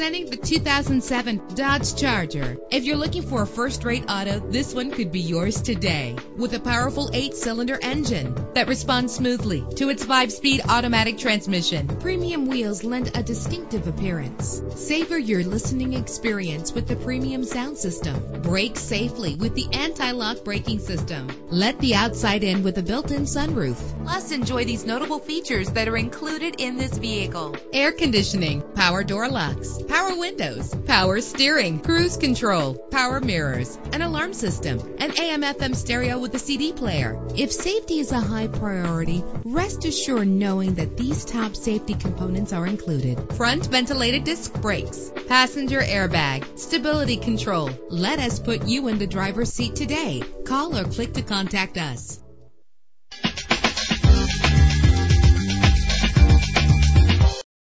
Presenting the 2007 Dodge Charger. If you're looking for a first-rate auto, this one could be yours today. With a powerful 8-cylinder engine that responds smoothly to its 5-speed automatic transmission, premium wheels lend a distinctive appearance. Savor your listening experience with the premium sound system. Brake safely with the anti-lock braking system. Let the outside in with a built-in sunroof. Plus, enjoy these notable features that are included in this vehicle: air conditioning, power door locks, power windows, power steering, cruise control, power mirrors, an alarm system, an AM/FM stereo with a CD player. If safety is a high priority, rest assured knowing that these top safety components are included: front ventilated disc brakes, passenger airbag, stability control. Let us put you in the driver's seat today. Call or click to contact us.